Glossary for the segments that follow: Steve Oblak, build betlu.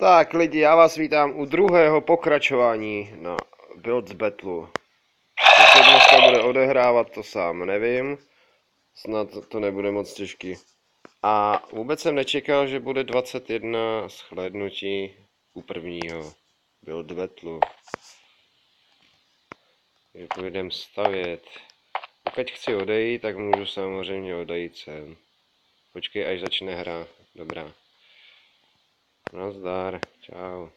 Tak lidi, já vás vítám u druhého pokračování na build betlu. Co se dneska bude odehrávat, to sám nevím. Snad to nebude moc těžký. A vůbec jsem nečekal, že bude 21 shlédnutí u prvního build betlu. Když půjdem stavět. Pokud chci odejít, tak můžu samozřejmě odejít sem. Počkej, až začne hra. Dobrá. Nazdar, čau.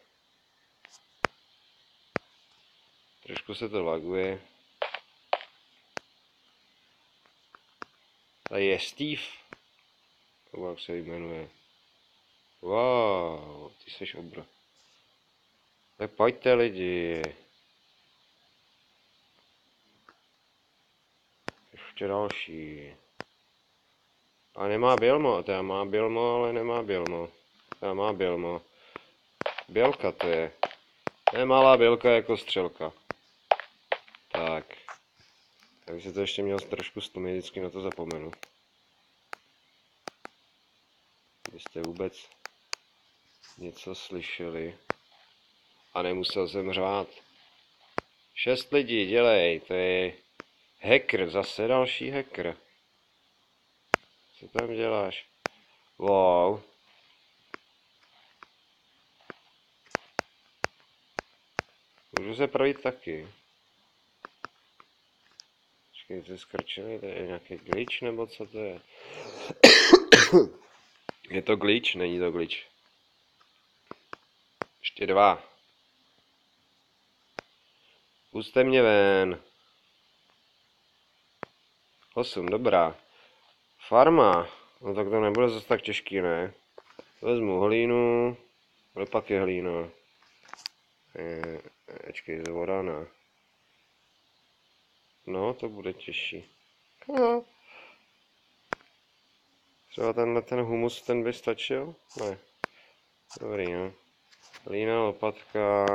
Trošku se to laguje. Tady je Steve Oblak se jmenuje. Wow, ty seš obro. Tak pojďte lidi. Ještě další. A nemá Bilmo, teda má Bilmo, ale nemá Bilmo. Tam má Bilmo. Bělka to je. Ne malá bělka jako střelka. Tak. Já bych si to ještě měl trošku stlumit, vždycky na to zapomenu. Vy jste vůbec něco slyšeli. A nemusel jsem řvát. 6 lidí, dělej, to je hacker, zase další hacker. Co tam děláš? Wow. Můžu se projít taky. Počkej, se skrčili, to je nějaký glitch, nebo co to je? Je to glitch? Není to glitch. Ještě dva. Pusťte mě ven. 8, dobrá. Farma. No tak to nebude zase tak těžký, ne? Vezmu hlínu. Ale pak je hlína. Ačkej, zvorana. No, to bude těžší. No. Třeba tenhle ten humus, ten by stačil? Ne. Dobrý, no. Lína, lopatka...